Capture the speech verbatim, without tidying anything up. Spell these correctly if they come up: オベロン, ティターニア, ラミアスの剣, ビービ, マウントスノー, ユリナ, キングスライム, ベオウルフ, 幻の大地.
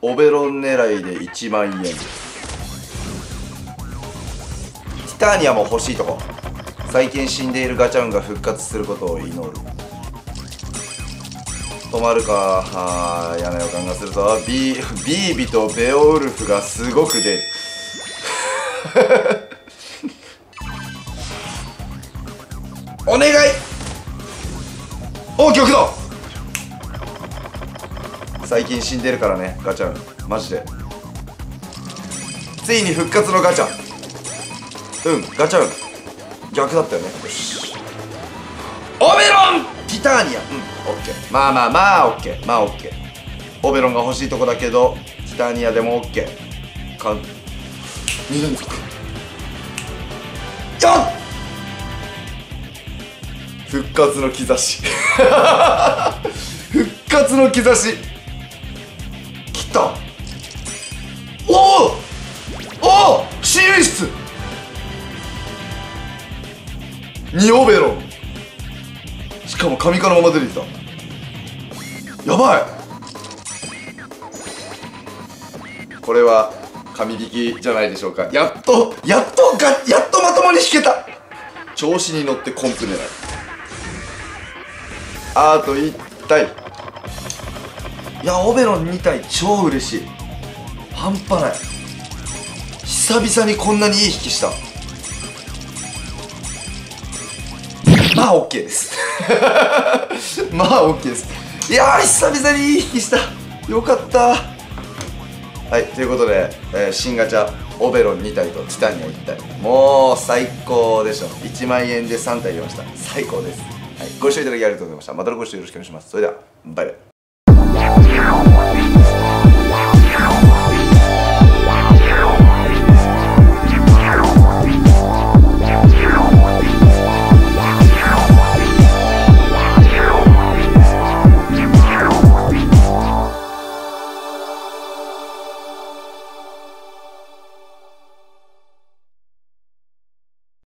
オベロン狙いでいちまんえん。ティターニアも欲しいとこ。最近死んでいるガチャンが復活することを祈る。止まるか。あー、嫌な予感がするぞ。ビー、ビービとベオウルフがすごく出る。お願い。お、極道。最近死んでるからね、ガチャン。マジで。ついに復活のガチャ。うん、ガチャン。逆だったよね。よし。オベロン！ティターニア。うん、オッケー。まあまあまあ、オッケー。まあオッケー。オベロンが欲しいとこだけど、ティターニアでもオッケー。かん。にれんぞく連続。ちょっ！復活の兆し。復活の兆し。来た。おおお、支援室にオベロン。しかも神化のまま出てきた。やばい。これは神引きじゃないでしょうか。やっとやっとがやっとまともに引けた。調子に乗ってコンプ狙い。あといったい。いや、オベロンにたい超嬉しい。半端ない。久々にこんなにいい引きした。まあ OK です。まあ OK です。いやー、久々にいい引きした。よかった。はい、ということで、えー、新ガチャオベロンにたいとティタニアいったい、もう最高でしょ。いちまんえんでさんたい出ました。最高です。はい、ご視聴いただきありがとうございました。またのご視聴よろしくお願いします。それでは、バイバイ。